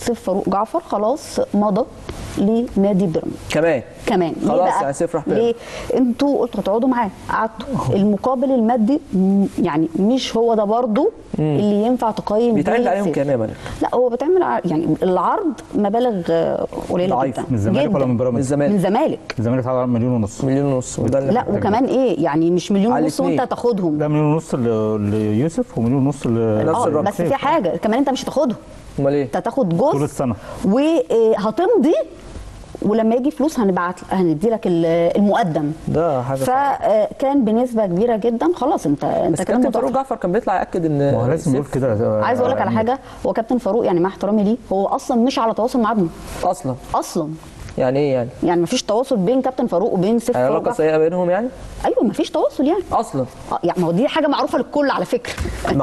سيف فاروق جعفر خلاص مضى لنادي بيراميدز كمان خلاص، يعني سيف راح بيراميدز. ليه؟ انتوا قلتوا هتقعدوا معاه، قعدتوا. المقابل المادي يعني مش هو ده برضه اللي ينفع تقيم بيتعمل عليهم كلام يا مالك؟ لا هو بيتعمل يعني العرض مبالغ قليله ضعيف جدا. من الزمالك ولا من بيراميدز؟ من الزمالك اتعرض على 1.5 مليون. 1.5 مليون وده لا وكمان ايه يعني مش 1.5 مليون وانت هتاخدهم، ده 1.5 مليون ليوسف و1.5 مليون بس في حاجه كمان انت مش هتاخدهم. امال ايه؟ انت هتاخد جزء طول السنه وهتمضي، ولما يجي فلوس هندي لك المقدم ده حاجه. فكان بنسبه كبيره جدا خلاص انت كابتن فاروق جعفر كان بيطلع ياكد ان هو لازم يقول كده. عايز اقول لك على حاجه، هو كابتن فاروق يعني مع احترامي ليه هو اصلا مش على تواصل مع ابنه اصلا. يعني ايه يعني مفيش تواصل بين كابتن فاروق وبين سيف فاروق؟ علاقه سيئه بينهم يعني؟ ايوه مفيش تواصل يعني اصلا. يعني ما هو دي حاجه معروفه للكل على فكره.